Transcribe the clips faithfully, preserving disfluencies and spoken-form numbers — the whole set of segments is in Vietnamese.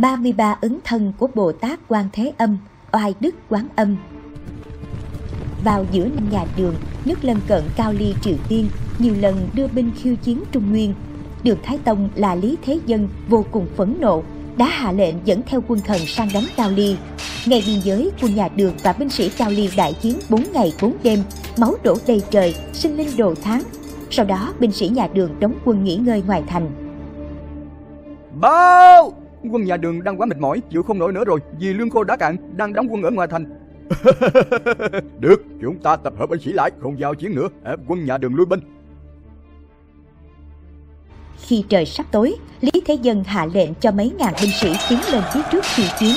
ba mươi ba ứng thân của Bồ Tát Quan Thế Âm, Oai Đức Quán Âm. Vào giữa năm nhà Đường, nước lân cận Cao Ly Triều Tiên nhiều lần đưa binh khiêu chiến Trung Nguyên. Đường Thái Tông là Lý Thế Dân vô cùng phẫn nộ, đã hạ lệnh dẫn theo quân thần sang đánh Cao Ly. Ngay biên giới, quân nhà Đường và binh sĩ Cao Ly đại chiến bốn ngày bốn đêm, máu đổ đầy trời, sinh linh đồ tháng. Sau đó, binh sĩ nhà Đường đóng quân nghỉ ngơi ngoài thành. Báo! Quân nhà Đường đang quá mệt mỏi, chịu không nổi nữa rồi, vì lương khô đã cạn, đang đóng quân ở ngoài thành. Được, chúng ta tập hợp binh sĩ lại, không giao chiến nữa, ép quân nhà Đường lui binh. Khi trời sắp tối, Lý Thế Dân hạ lệnh cho mấy ngàn binh sĩ tiến lên phía trước khiêu chiến.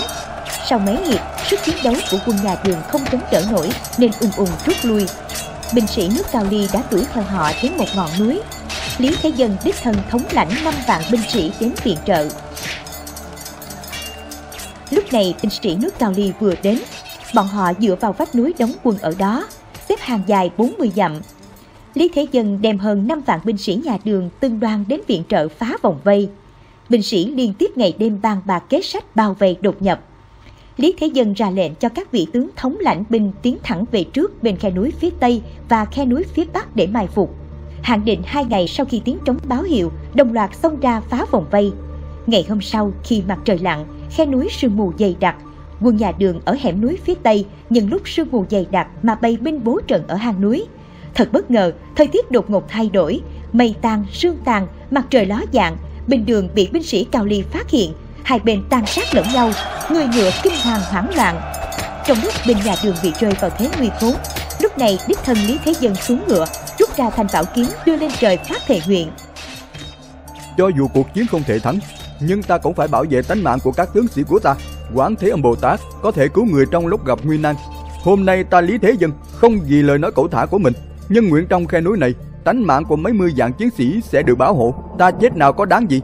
Sau mấy hiệp, sức chiến đấu của quân nhà Đường không chống đỡ nổi nên ùn ùn rút lui. Binh sĩ nước Cao Ly đã đuổi theo họ đến một ngọn núi. Lý Thế Dân đích thân thống lãnh năm vạn binh sĩ đến viện trợ. Lúc này binh sĩ nước Cao Ly vừa đến, bọn họ dựa vào vách núi đóng quân ở đó, xếp hàng dài bốn mươi dặm. Lý Thế Dân đem hơn năm vạn binh sĩ nhà Đường tương đoan đến viện trợ phá vòng vây. Binh sĩ liên tiếp ngày đêm bàn bạc kế sách bao vây đột nhập. Lý Thế Dân ra lệnh cho các vị tướng thống lãnh binh tiến thẳng về trước bên khe núi phía Tây và khe núi phía Bắc để mai phục. Hạn định hai ngày sau khi tiếng trống báo hiệu, đồng loạt xông ra phá vòng vây. Ngày hôm sau, khi mặt trời lặn, khe núi sương mù dày đặc. Quân nhà Đường ở hẻm núi phía Tây, nhưng lúc sương mù dày đặc mà bày binh bố trận ở hang núi. Thật bất ngờ, thời tiết đột ngột thay đổi, mây tan, sương tàn, mặt trời ló dạng, bên đường bị binh sĩ Cao Ly phát hiện, hai bên tàn sát lẫn nhau, người ngựa kinh hoàng hoảng loạn. Trong lúc bên nhà Đường bị rơi vào thế nguy khốn, lúc này đích thân Lý Thế Dân xuống ngựa, rút ra thanh bảo kiếm đưa lên trời phát thệ nguyện. Cho dù cuộc chiến không thể thắng, nhưng ta cũng phải bảo vệ tánh mạng của các tướng sĩ của ta. Quán Thế Âm Bồ Tát có thể cứu người trong lúc gặp nguy nan. Hôm nay ta Lý Thế Dân không vì lời nói cẩu thả của mình, nhưng nguyện trong khe núi này, tánh mạng của mấy mươi vạn chiến sĩ sẽ được bảo hộ, ta chết nào có đáng gì.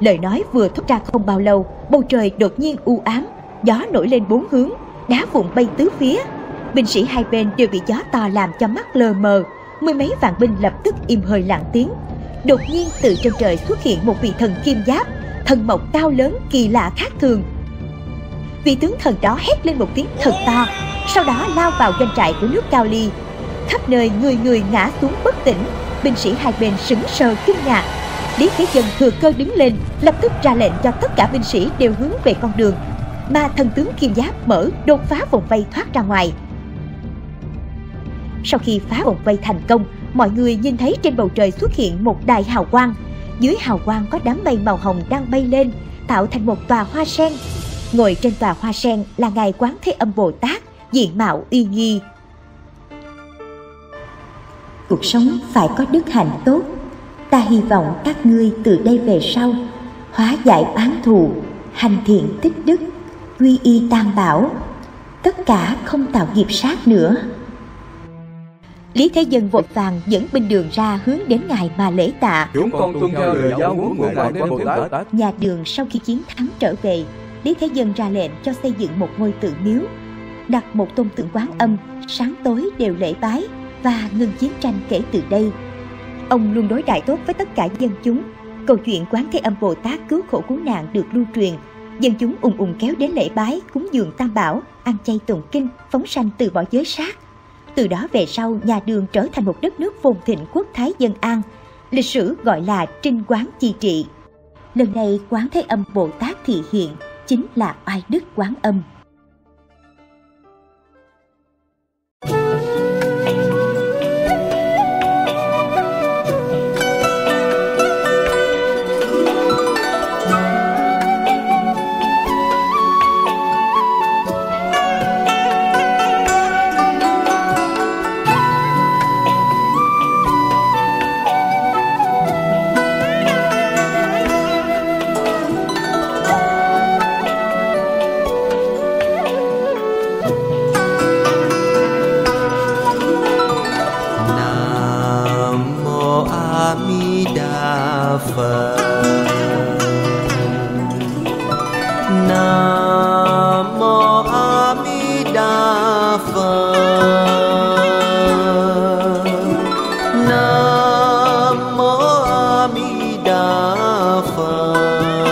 Lời nói vừa thốt ra không bao lâu, bầu trời đột nhiên u ám, gió nổi lên bốn hướng, đá vụn bay tứ phía. Binh sĩ hai bên đều bị gió to làm cho mắt lờ mờ, mười mấy vạn binh lập tức im hơi lặng tiếng. Đột nhiên từ trên trời xuất hiện một vị thần kim giáp, thần mộc cao lớn kỳ lạ khác thường. Vị tướng thần đó hét lên một tiếng thật to, sau đó lao vào doanh trại của nước Cao Ly. Khắp nơi người người ngã xuống bất tỉnh, binh sĩ hai bên sững sờ kinh ngạc. Lý Thế Dân thừa cơ đứng lên, lập tức ra lệnh cho tất cả binh sĩ đều hướng về con đường, mà thần tướng kim giáp mở đột phá vòng vây thoát ra ngoài. Sau khi phá vòng vây thành công, mọi người nhìn thấy trên bầu trời xuất hiện một đài hào quang. Dưới hào quang có đám mây màu hồng đang bay lên, tạo thành một tòa hoa sen. Ngồi trên tòa hoa sen là ngài Quán Thế Âm Bồ Tát, diện mạo uy nghi. Cuộc sống phải có đức hạnh tốt. Ta hy vọng các ngươi từ đây về sau hóa giải oán thù, hành thiện tích đức, quy y Tam Bảo, tất cả không tạo nghiệp sát nữa. Lý Thế Dân vội vàng dẫn binh đường ra hướng đến ngài mà lễ tạ. Chúng con tuân theo lời giáo huấn của ngài Quán Thế Bồ Tát. Nhà Đường sau khi chiến thắng trở về, Lý Thế Dân ra lệnh cho xây dựng một ngôi tự miếu, đặt một tôn tượng Quán Âm, sáng tối đều lễ bái và ngừng chiến tranh kể từ đây. Ông luôn đối đãi tốt với tất cả dân chúng. Câu chuyện Quán Thế Âm Bồ Tát cứu khổ cứu nạn được lưu truyền. Dân chúng ùng ùng kéo đến lễ bái, cúng dường Tam Bảo, ăn chay tụng kinh, phóng sanh từ bỏ giới sát. Từ đó về sau, nhà Đường trở thành một đất nước phồn thịnh quốc thái dân an, lịch sử gọi là Trinh Quán Chi Trị. Lần này, Quán Thế Âm Bồ Tát thị hiện chính là Oai Đức Quán Âm. A Mi Đà Phật, Namo Amitabha Phật, Namo Amitabha Phật.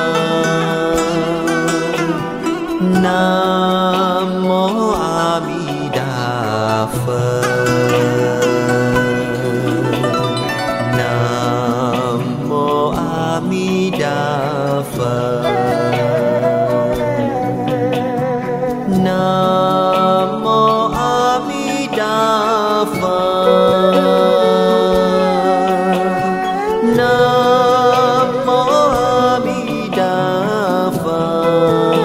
Phật. Namo A Mi Đà Phật. Namo A Mi Đà Phật.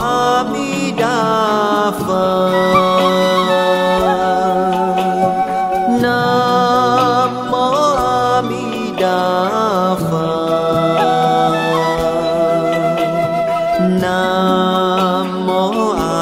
A Mi Đà Phật. Nam mô A Mi Đà Phật. Nam mô A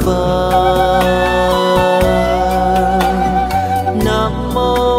Phật. Nam mô